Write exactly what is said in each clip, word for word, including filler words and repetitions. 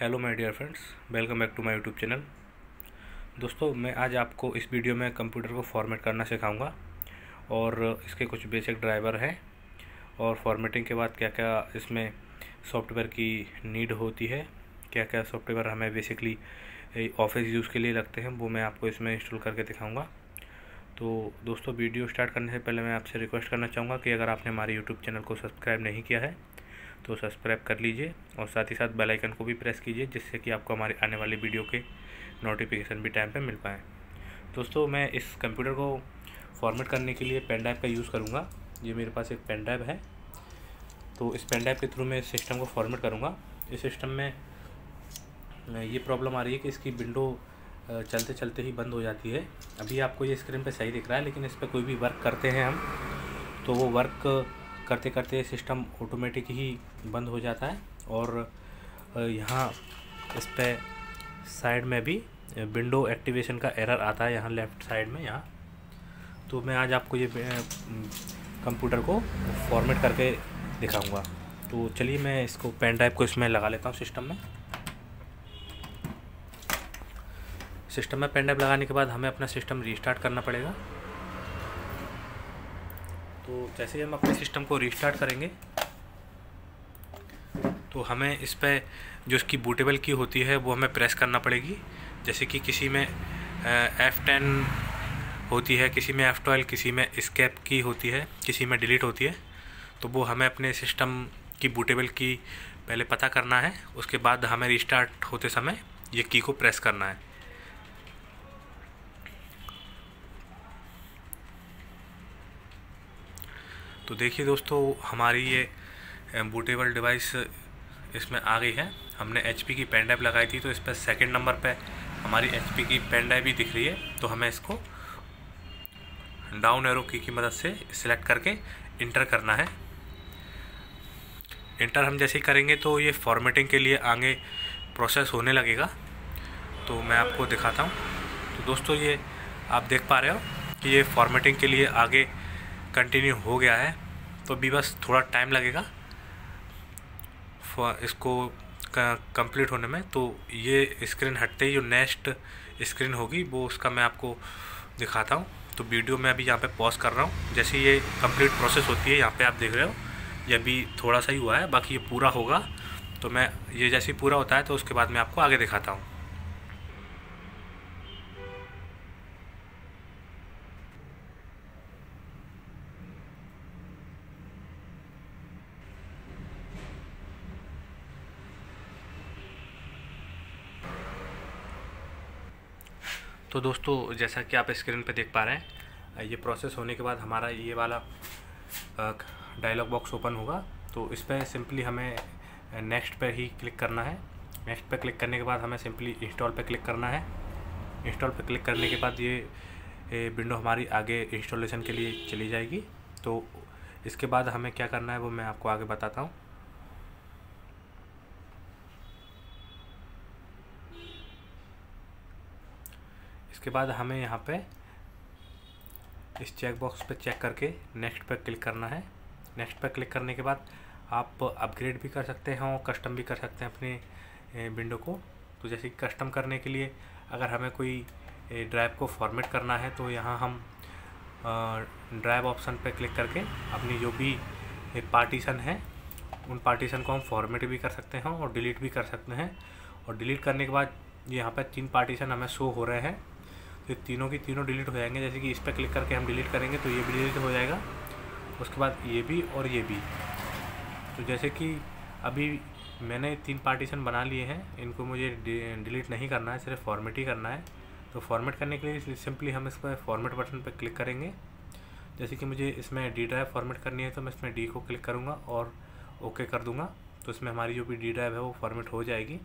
Hello my dear friends, welcome back to my YouTube channel. दोस्तों, मैं आज आपको इस वीडियो में कंप्यूटर को फॉर्मेट करना सिखाऊंगा और इसके कुछ बेसिक ड्राइवर हैं और फॉर्मेटिंग के बाद क्या क्या इसमें सॉफ्टवेयर की नीड होती है, क्या क्या सॉफ्टवेयर हमें बेसिकली ऑफिस यूज़ के लिए लगते हैं वो मैं आपको इसमें इंस्टॉल करके दिखाऊँगा। तो दोस्तों, वीडियो स्टार्ट करने से पहले मैं आपसे रिक्वेस्ट करना चाहूँगा कि अगर आपने हमारे यूट्यूब चैनल को सब्सक्राइब नहीं किया है तो सब्सक्राइब कर लीजिए और साथ ही साथ बेल आइकन को भी प्रेस कीजिए जिससे कि आपको हमारे आने वाली वीडियो के नोटिफिकेशन भी टाइम पे मिल पाएँ। दोस्तों, मैं इस कंप्यूटर को फॉर्मेट करने के लिए पेन ड्राइव का यूज़ करूँगा। ये मेरे पास एक पेन ड्राइव है, तो इस पेन ड्राइव के थ्रू मैं इस सिस्टम को फॉर्मेट करूँगा। इस सिस्टम में ये प्रॉब्लम आ रही है कि इसकी विंडो चलते चलते ही बंद हो जाती है। अभी आपको ये स्क्रीन पर सही दिख रहा है, लेकिन इस पर कोई भी वर्क करते हैं हम तो वो वर्क करते करते सिस्टम ऑटोमेटिक ही बंद हो जाता है और यहाँ इस पर साइड में भी विंडो एक्टिवेशन का एरर आता है, यहाँ लेफ़्ट साइड में यहाँ। तो मैं आज आपको ये कंप्यूटर को फॉर्मेट करके दिखाऊंगा। तो चलिए मैं इसको पेन ड्राइव को इसमें लगा लेता हूँ। सिस्टम में सिस्टम में पेन ड्राइव लगाने के बाद हमें अपना सिस्टम रीस्टार्ट करना पड़ेगा। तो जैसे ही हम अपने सिस्टम को रीस्टार्ट करेंगे तो हमें इस पर जो इसकी बूटेबल की होती है वो हमें प्रेस करना पड़ेगी। जैसे कि किसी में एफ टेन होती है, किसी में एफ ट्वेल्व, किसी में एस्केप की होती है, किसी में डिलीट होती है। तो वो हमें अपने सिस्टम की बूटेबल की पहले पता करना है, उसके बाद हमें रीस्टार्ट होते समय ये की को प्रेस करना है। तो देखिए दोस्तों, हमारी ये बूटेबल डिवाइस इसमें आ गई है। हमने एचपी की पेन ड्राइव लगाई थी तो इस पर सेकेंड नंबर पे हमारी एचपी की पेन ड्राइव भी दिख रही है। तो हमें इसको डाउन एरो की की मदद से सिलेक्ट करके इंटर करना है। इंटर हम जैसे ही करेंगे तो ये फॉर्मेटिंग के लिए आगे प्रोसेस होने लगेगा, तो मैं आपको दिखाता हूँ। तो दोस्तों, ये आप देख पा रहे हो कि ये फॉर्मेटिंग के लिए आगे कंटिन्यू हो गया है। तो भी बस थोड़ा टाइम लगेगा फॉर इसको कंप्लीट होने में। तो ये स्क्रीन हटते ही जो नेक्स्ट स्क्रीन होगी वो उसका मैं आपको दिखाता हूँ। तो वीडियो मैं अभी यहाँ पे पॉज कर रहा हूँ। जैसे ये कंप्लीट प्रोसेस होती है, यहाँ पे आप देख रहे हो ये अभी थोड़ा सा ही हुआ है, बाकी ये पूरा होगा। तो मैं ये जैसे ही पूरा होता है तो उसके बाद मैं आपको आगे दिखाता हूँ। तो दोस्तों, जैसा कि आप स्क्रीन पे देख पा रहे हैं, ये प्रोसेस होने के बाद हमारा ये वाला डायलॉग बॉक्स ओपन होगा। तो इस पर सिंपली हमें नेक्स्ट पे ही क्लिक करना है। नेक्स्ट पे क्लिक करने के बाद हमें सिंपली इंस्टॉल पे क्लिक करना है। इंस्टॉल पे क्लिक करने के बाद ये विंडो हमारी आगे इंस्टॉलेशन के लिए चली जाएगी। तो इसके बाद हमें क्या करना है वो मैं आपको आगे बताता हूँ। इसके बाद हमें यहाँ पे इस चेक बॉक्स पे चेक करके नेक्स्ट पे क्लिक करना है। नेक्स्ट पे क्लिक करने के बाद आप अपग्रेड भी कर सकते हैं और कस्टम भी कर सकते हैं अपने विंडो को। तो जैसे कस्टम करने के लिए अगर हमें कोई ड्राइव को फॉर्मेट करना है तो यहाँ हम ड्राइव ऑप्शन पे क्लिक करके अपनी जो भी पार्टीशन है उन पार्टीशन को हम फॉर्मेट भी कर सकते हैं और डिलीट भी कर सकते हैं। और डिलीट करने के बाद यहाँ पर तीन पार्टीशन हमें शो हो रहे हैं, तो तीनों की तीनों डिलीट हो जाएंगे। जैसे कि इस पर क्लिक करके हम डिलीट करेंगे तो ये भी डिलीट हो जाएगा, उसके बाद ये भी और ये भी। तो जैसे कि अभी मैंने तीन पार्टीशन बना लिए हैं, इनको मुझे डिलीट नहीं करना है, सिर्फ फॉर्मेट ही करना है। तो फॉर्मेट करने के लिए सिंपली हम इस पर फॉर्मेट बटन पर क्लिक करेंगे। जैसे कि मुझे इसमें डी ड्राइव फॉर्मेट करनी है तो मैं इसमें डी को क्लिक करूँगा और ओके कर दूँगा। तो इसमें हमारी जो भी डी ड्राइव है वो फॉर्मेट हो जाएगी।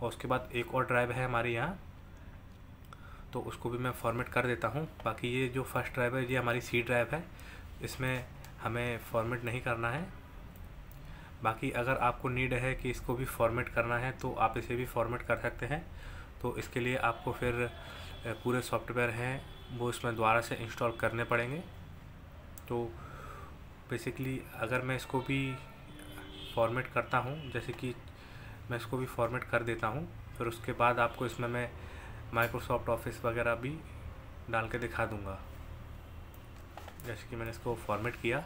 और उसके बाद एक और ड्राइव है हमारे यहाँ, तो उसको भी मैं फॉर्मेट कर देता हूँ। बाकी ये जो फर्स्ट ड्राइव है ये हमारी सी ड्राइव है, इसमें हमें फॉर्मेट नहीं करना है। बाकी अगर आपको नीड है कि इसको भी फॉर्मेट करना है तो आप इसे भी फॉर्मेट कर सकते हैं। तो इसके लिए आपको फिर पूरे सॉफ्टवेयर हैं वो इसमें दोबारा से इंस्टॉल करने पड़ेंगे। तो बेसिकली अगर मैं इसको भी फॉर्मेट करता हूँ, जैसे कि मैं इसको भी फॉर्मेट कर देता हूँ। फिर उसके बाद आपको इसमें मैं माइक्रोसॉफ्ट ऑफिस वगैरह भी डाल के दिखा दूँगा। जैसे कि मैंने इसको फॉर्मेट किया,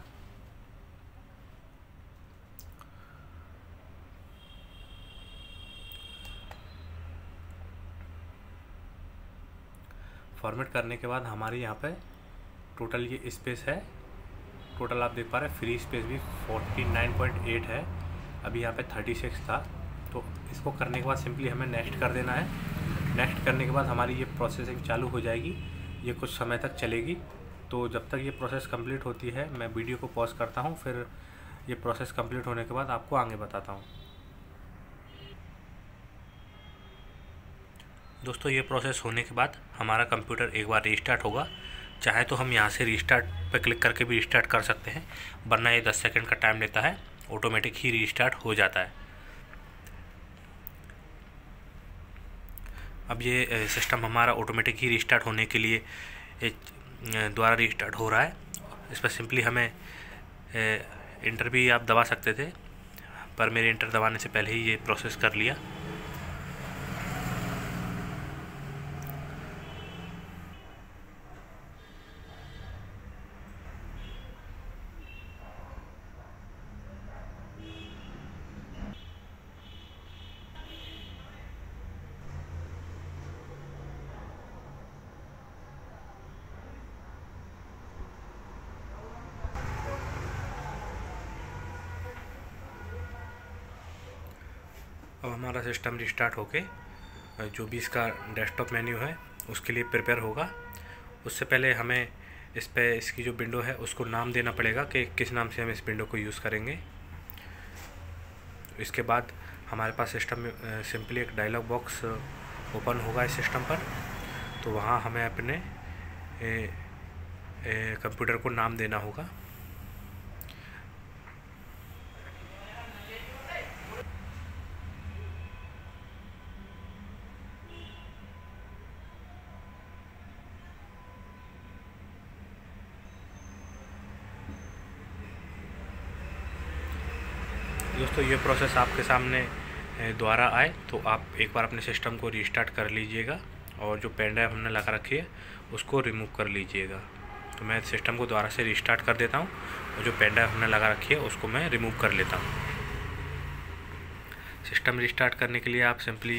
फॉर्मेट करने के बाद हमारी यहाँ पे टोटल ये स्पेस है, टोटल आप देख पा रहे हैं फ्री स्पेस भी फोर्टी नाइन पॉइंट एट है, अभी यहाँ पे थर्टी सिक्स था। तो इसको करने के बाद सिंपली हमें नेक्स्ट कर देना है। नेक्स्ट करने के बाद हमारी ये प्रोसेसिंग चालू हो जाएगी, ये कुछ समय तक चलेगी। तो जब तक ये प्रोसेस कंप्लीट होती है मैं वीडियो को पॉज करता हूँ, फिर ये प्रोसेस कंप्लीट होने के बाद आपको आगे बताता हूँ। दोस्तों ये प्रोसेस होने के बाद हमारा कंप्यूटर एक बार रीस्टार्ट होगा। चाहे तो हम यहाँ से रीस्टार्ट पर क्लिक करके भी रीस्टार्ट कर सकते हैं, वरना ये दस सेकंड का टाइम लेता है, ऑटोमेटिक ही रीस्टार्ट हो जाता है। अब ये सिस्टम हमारा ऑटोमेटिक ही रीस्टार्ट होने के लिए द्वारा रीस्टार्ट हो रहा है। इस पर सिंपली हमें इंटर भी आप दबा सकते थे, पर मेरे इंटर दबाने से पहले ही ये प्रोसेस कर लिया। अब हमारा सिस्टम रिस्टार्ट होके जो भी इसका डेस्कटॉप मेन्यू है उसके लिए प्रिपेयर होगा। उससे पहले हमें इस पर इसकी जो विंडो है उसको नाम देना पड़ेगा कि किस नाम से हम इस विंडो को यूज़ करेंगे। इसके बाद हमारे पास सिस्टम में सिंपली एक डायलॉग बॉक्स ओपन होगा इस सिस्टम पर। तो वहाँ हमें अपने कंप्यूटर को नाम देना होगा। दोस्तों ये प्रोसेस आपके सामने दोबारा आए तो आप एक बार अपने सिस्टम को रीस्टार्ट कर लीजिएगा और जो पेन ड्राइव हमने लगा रखी है उसको रिमूव कर लीजिएगा। तो मैं सिस्टम को दोबारा से रीस्टार्ट कर देता हूँ और जो पेन ड्राइव हमने लगा रखी है उसको मैं रिमूव कर लेता हूँ। सिस्टम रिस्टार्ट करने के लिए आप simply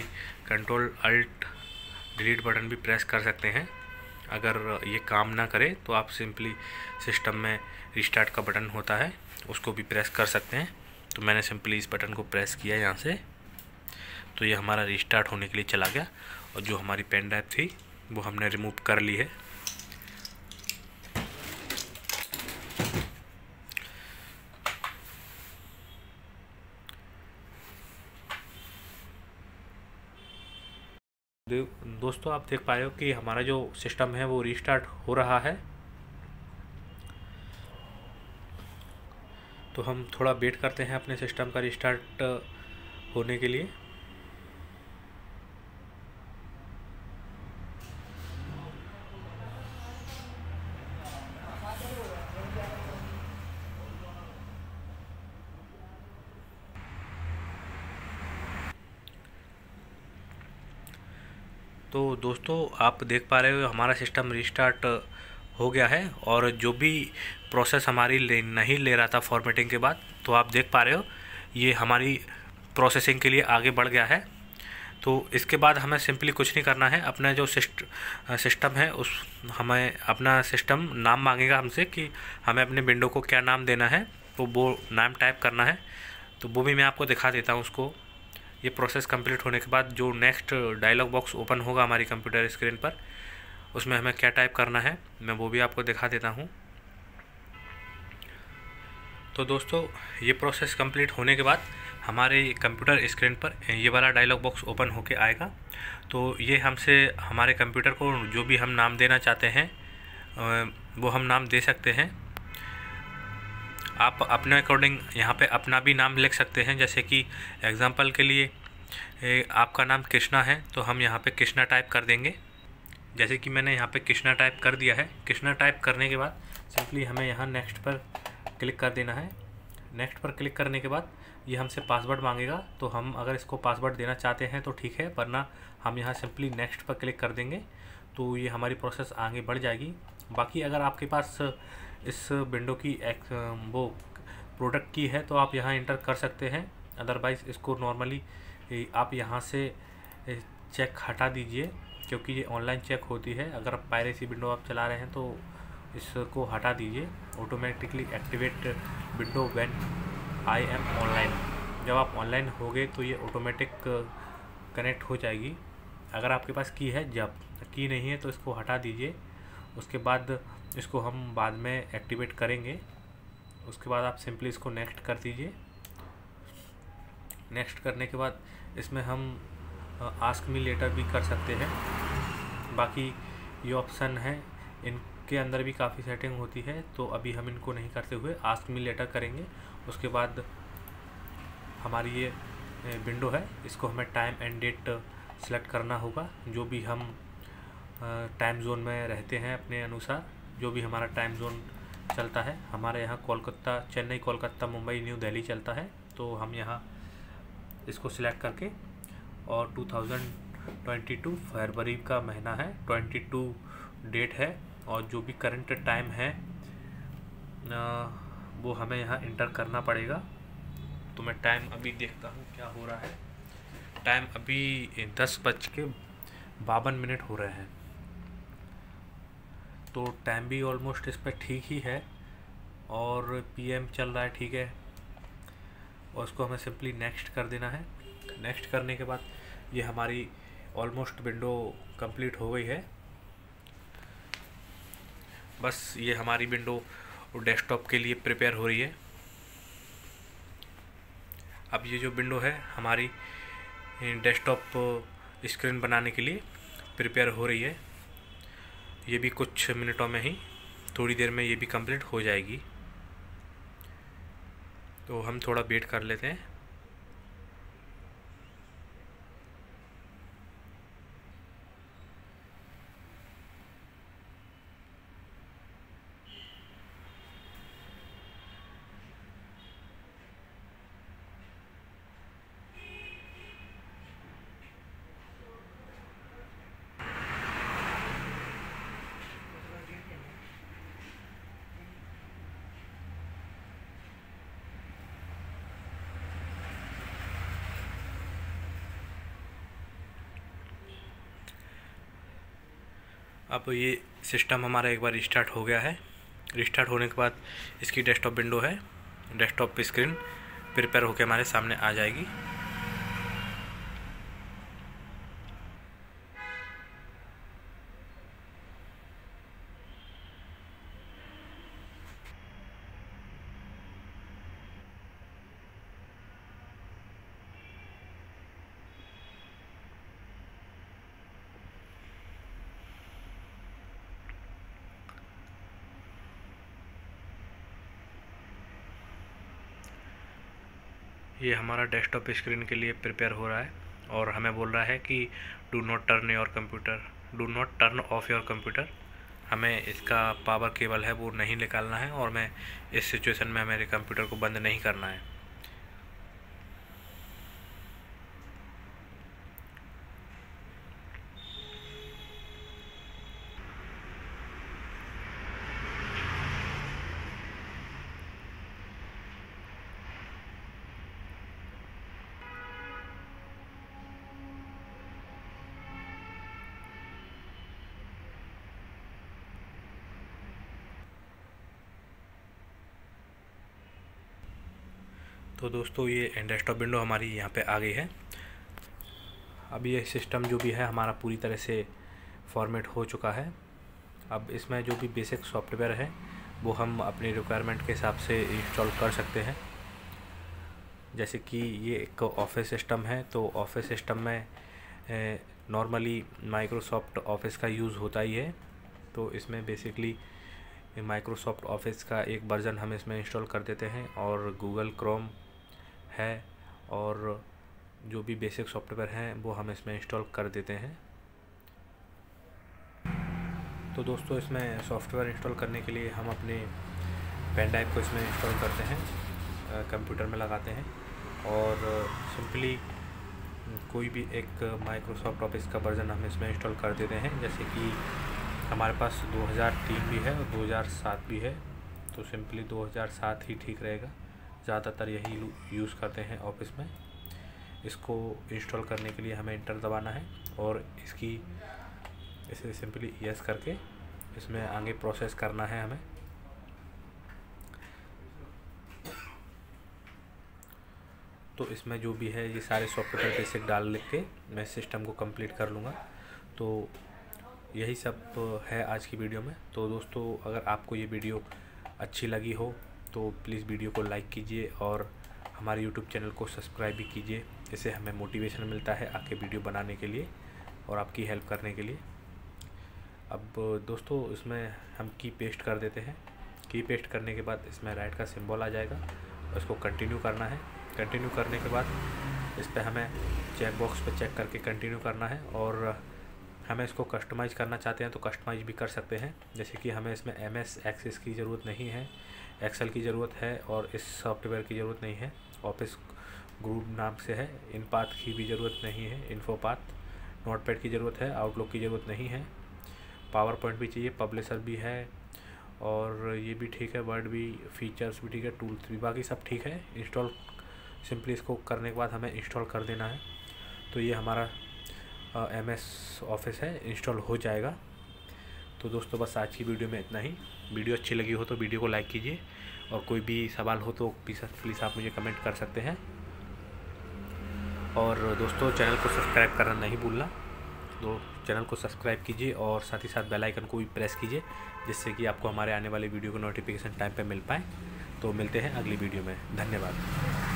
control alt delete button भी प्रेस कर सकते हैं। अगर ये काम ना करे तो आप सिंपली सिस्टम में रिस्टार्ट का बटन होता है उसको भी प्रेस कर सकते हैं। तो मैंने सिंपली इस बटन को प्रेस किया यहाँ से, तो ये हमारा रिस्टार्ट होने के लिए चला गया और जो हमारी पेन ड्राइव थी वो हमने रिमूव कर ली है। दोस्तों आप देख पाए हो कि हमारा जो सिस्टम है वो रिस्टार्ट हो रहा है। तो हम थोड़ा वेट करते हैं अपने सिस्टम का रिस्टार्ट होने के लिए। तो दोस्तों आप देख पा रहे हो हमारा सिस्टम रिस्टार्ट हो गया है और जो भी प्रोसेस हमारी ले नहीं ले रहा था फॉर्मेटिंग के बाद, तो आप देख पा रहे हो ये हमारी प्रोसेसिंग के लिए आगे बढ़ गया है। तो इसके बाद हमें सिंपली कुछ नहीं करना है, अपना जो सिस्ट सिस्टम है उस हमें अपना सिस्टम नाम मांगेगा हमसे कि हमें अपने विंडो को क्या नाम देना है, तो वो नाम टाइप करना है। तो वो भी मैं आपको दिखा देता हूँ उसको। ये प्रोसेस कंप्लीट होने के बाद जो नेक्स्ट डायलॉग बॉक्स ओपन होगा हमारी कंप्यूटर स्क्रीन पर उसमें हमें क्या टाइप करना है मैं वो भी आपको दिखा देता हूँ। तो दोस्तों ये प्रोसेस कंप्लीट होने के बाद हमारे कंप्यूटर स्क्रीन पर ये वाला डायलॉग बॉक्स ओपन होके आएगा। तो ये हमसे हमारे कंप्यूटर को जो भी हम नाम देना चाहते हैं वो हम नाम दे सकते हैं। आप अपने अकॉर्डिंग यहाँ पे अपना भी नाम लिख सकते हैं। जैसे कि एग्जांपल के लिए आपका नाम कृष्णा है तो हम यहाँ पे कृष्णा टाइप कर देंगे। जैसे कि मैंने यहाँ पे कृष्णा टाइप कर दिया है। कृष्णा टाइप करने के बाद सिंपली हमें यहाँ नेक्स्ट पर क्लिक कर देना है। नेक्स्ट पर क्लिक करने के बाद ये हमसे पासवर्ड मांगेगा, तो हम अगर इसको पासवर्ड देना चाहते हैं तो ठीक है, वरना हम यहाँ सिंपली नेक्स्ट पर क्लिक कर देंगे तो ये हमारी प्रोसेस आगे बढ़ जाएगी। बाकी अगर आपके पास इस विंडो की एक वो प्रोडक्ट की है तो आप यहाँ इंटर कर सकते हैं, अदरवाइज़ इसको नॉर्मली आप यहाँ से चेक हटा दीजिए क्योंकि ये ऑनलाइन चेक होती है। अगर पायरेसी विंडो आप चला रहे हैं तो इसको हटा दीजिए। Automatically activate window when I am online, जब आप ऑनलाइन हो गए तो ये ऑटोमेटिक कनेक्ट हो जाएगी। अगर आपके पास की है, जब की नहीं है तो इसको हटा दीजिए। उसके बाद इसको हम बाद में एक्टिवेट करेंगे। उसके बाद आप सिंपली इसको नेक्स्ट कर दीजिए। नेक्स्ट करने के बाद इसमें हम आस्क मी लेटर भी कर सकते हैं। बाकी ये ऑप्शन है, इन के अंदर भी काफ़ी सेटिंग होती है, तो अभी हम इनको नहीं करते हुए आस्क मी लेटर करेंगे। उसके बाद हमारी ये विंडो है, इसको हमें टाइम एंड डेट सेलेक्ट करना होगा, जो भी हम टाइम जोन में रहते हैं अपने अनुसार, जो भी हमारा टाइम जोन चलता है। हमारे यहाँ कोलकाता, चेन्नई, कोलकाता, मुंबई, न्यू दिल्ली चलता है, तो हम यहाँ इसको सिलेक्ट करके, और टू थाउजेंड ट्वेंटी टू फरवरी का महीना है, बाईस डेट है, और जो भी करंट टाइम है वो हमें यहाँ इंटर करना पड़ेगा। तो मैं टाइम अभी देखता हूँ क्या हो रहा है। टाइम अभी दस बज के बावन मिनट हो रहे हैं, तो टाइम भी ऑलमोस्ट इस पर ठीक ही है, और पीएम चल रहा है, ठीक है। और उसको हमें सिंपली नेक्स्ट कर देना है। नेक्स्ट करने के बाद ये हमारी ऑलमोस्ट विंडो कंप्लीट हो गई है। बस ये हमारी विंडो डेस्कटॉप के लिए प्रिपेयर हो रही है। अब ये जो विंडो है हमारी डेस्कटॉप स्क्रीन बनाने के लिए प्रिपेयर हो रही है। ये भी कुछ मिनटों में ही, थोड़ी देर में ये भी कंप्लीट हो जाएगी, तो हम थोड़ा वेट कर लेते हैं। अब ये सिस्टम हमारा एक बार रिस्टार्ट हो गया है। रिस्टार्ट होने के बाद इसकी डेस्कटॉप विंडो है, डेस्कटॉप स्क्रीन प्रिपेयर होकर हमारे सामने आ जाएगी। ये हमारा डेस्कटॉप स्क्रीन के लिए प्रिपेयर हो रहा है, और हमें बोल रहा है कि do not turn your computer, do not turn off your computer. हमें इसका पावर केबल है वो नहीं निकालना है, और मैं इस सिचुएशन में मेरे कंप्यूटर को बंद नहीं करना है। तो दोस्तों, ये डेस्कटॉप विंडो हमारी यहाँ पे आ गई है। अब ये सिस्टम जो भी है हमारा पूरी तरह से फॉर्मेट हो चुका है। अब इसमें जो भी बेसिक सॉफ्टवेयर है वो हम अपनी रिक्वायरमेंट के हिसाब से इंस्टॉल कर सकते हैं। जैसे कि ये एक ऑफिस सिस्टम है, तो ऑफिस सिस्टम में नॉर्मली माइक्रोसॉफ्ट ऑफिस का यूज़ होता ही है, तो इसमें बेसिकली माइक्रोसॉफ्ट ऑफिस का एक वर्ज़न हम इसमें इंस्टॉल कर देते हैं, और गूगल क्रोम है, और जो भी बेसिक सॉफ्टवेयर हैं वो हम इसमें इंस्टॉल कर देते हैं। तो दोस्तों, इसमें सॉफ्टवेयर इंस्टॉल करने के लिए हम अपने पेन ड्राइव को इसमें इंस्टॉल करते हैं, कंप्यूटर में लगाते हैं। और सिंपली कोई भी एक माइक्रोसॉफ्ट ऑफिस का वर्जन हम इसमें इंस्टॉल कर देते हैं। जैसे कि हमारे पास दो हज़ार तीन भी है और दो हज़ार सात भी है, तो सिंपली दो हज़ार सात ही ठीक रहेगा, ज़्यादातर यही यूज़ करते हैं ऑफिस में। इसको इंस्टॉल करने के लिए हमें इंटर दबाना है और इसकी इसे सिंपली यस करके इसमें आगे प्रोसेस करना है हमें। तो इसमें जो भी है ये सारे सॉफ्टवेयर बेसिक डाल लिख के मैं सिस्टम को कंप्लीट कर लूँगा। तो यही सब है आज की वीडियो में। तो दोस्तों, अगर आपको ये वीडियो अच्छी लगी हो तो प्लीज़ वीडियो को लाइक कीजिए और हमारे यूट्यूब चैनल को सब्सक्राइब भी कीजिए। इससे हमें मोटिवेशन मिलता है आगे वीडियो बनाने के लिए और आपकी हेल्प करने के लिए। अब दोस्तों, इसमें हम की पेस्ट कर देते हैं। की पेस्ट करने के बाद इसमें राइट का सिंबल आ जाएगा और इसको कंटिन्यू करना है। कंटिन्यू करने के बाद इस पर हमें चेक बॉक्स पर चेक करके कंटिन्यू करना है और हमें इसको कस्टमाइज़ करना चाहते हैं तो कस्टमाइज़ भी कर सकते हैं। जैसे कि हमें इसमें एम एस एक्सेस की ज़रूरत नहीं है, एक्सेल की ज़रूरत है और इस सॉफ्टवेयर की ज़रूरत नहीं है। ऑफिस ग्रुप नाम से है, इन पाथ की भी ज़रूरत नहीं है, इन्फो पाथ, नोटपैड की ज़रूरत है, आउटलुक की ज़रूरत नहीं है, पावर पॉइंट भी चाहिए, पब्लिशर भी है और ये भी ठीक है, वर्ड भी, फीचर्स भी ठीक है, टूल्स भी, बाकी सब ठीक है। इंस्टॉल सिंपली इसको करने के बाद हमें इंस्टॉल कर देना है। तो ये हमारा एम एस ऑफिस है, इंस्टॉल हो जाएगा। तो दोस्तों, बस आज की वीडियो में इतना ही। वीडियो अच्छी लगी हो तो वीडियो को लाइक कीजिए और कोई भी सवाल हो तो प्लीज़ आप मुझे कमेंट कर सकते हैं। और दोस्तों, चैनल को सब्सक्राइब करना नहीं भूलना। तो चैनल को सब्सक्राइब कीजिए और साथ ही साथ बेल आइकन को भी प्रेस कीजिए, जिससे कि आपको हमारे आने वाले वीडियो का नोटिफिकेशन टाइम पर मिल पाए। तो मिलते हैं अगली वीडियो में। धन्यवाद।